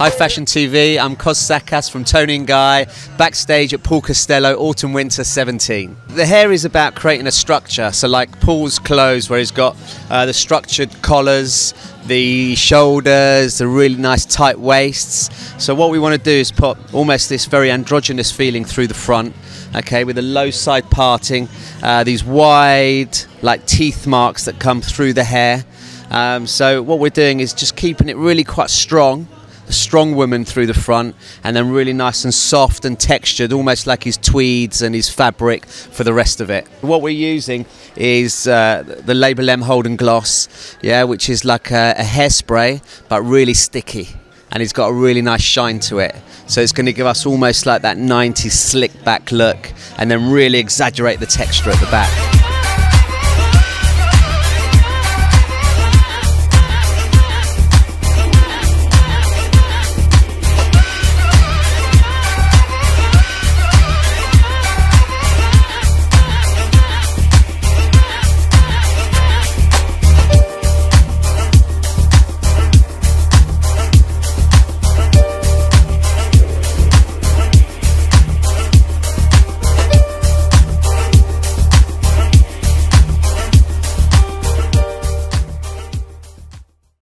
Hi Fashion TV, I'm Cos Sakas from Tony and Guy, backstage at Paul Costelloe, Autumn Winter 17. The hair is about creating a structure, so like Paul's clothes where he's got the structured collars, the shoulders, the really nice tight waists. So what we want to do is put almost this very androgynous feeling through the front, okay, with a low side parting, these wide like teeth marks that come through the hair. So what we're doing is just keeping it really quite strong. A strong woman through the front, and then really nice and soft and textured, almost like his tweeds and his fabric for the rest of it. What we're using is the Label M Holden Gloss, yeah, which is like a hairspray but really sticky, and it's got a really nice shine to it. So it's going to give us almost like that 90s slick back look, and then really exaggerate the texture at the back.